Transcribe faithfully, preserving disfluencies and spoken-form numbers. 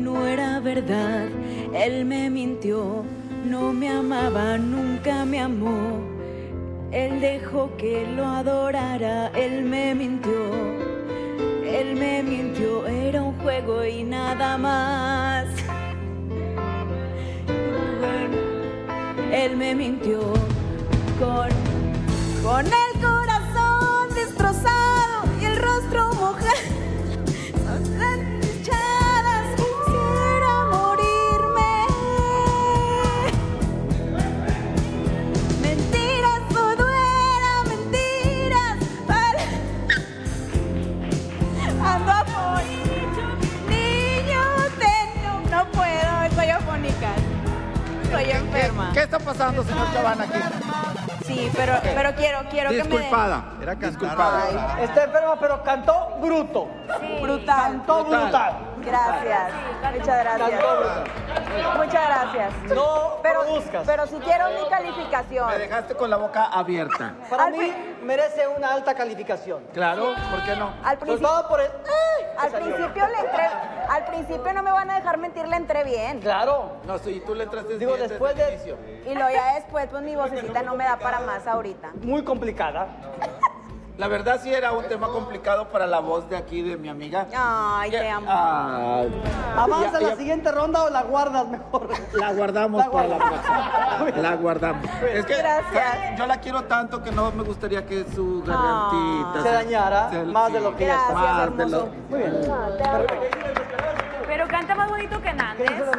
y no era verdad. Él me mintió, no me amaba, nunca me amó. Él dejó que lo adorara, él me mintió, él me mintió, era un juego y nada más. Él me mintió con, con el corazón destrozado y el rostro mojado. ¿Qué está pasando, señor Chavana, aquí? Sí, pero, pero quiero, quiero disculpada. que me... Disculpada. Era disculpada. Ay, está enferma, pero cantó bruto. Sí. Brutal. Cantó brutal. brutal. Gracias. Sí, Muchas gracias. Cantó. Muchas gracias. No pero, produzcas. Pero si quiero mi calificación. Me dejaste con la boca abierta. Para Al mí merece una alta calificación. Claro, ¿por qué no? Al principio... Pues por el... Al principio, le entré, al principio no me van a dejar mentir, le entré bien. Claro. No, sí, tú le entraste Digo, bien después desde de... el Y luego ya después, pues mi vocecita no me da para más ahorita. Muy complicada. La verdad sí era un tema complicado para la voz de aquí de mi amiga. Ay, te amo. Ay. ¿Avanza ya, ya. la siguiente ronda o la guardas mejor? La guardamos para la próxima. La guardamos. Es que Gracias. yo la quiero tanto que no me gustaría que su gargantita... Se dañara se, más sí. de lo que Gracias, ya está. Más hermoso. de lo que... Muy bien. Perfecto. Pero canta más bonito que Nández.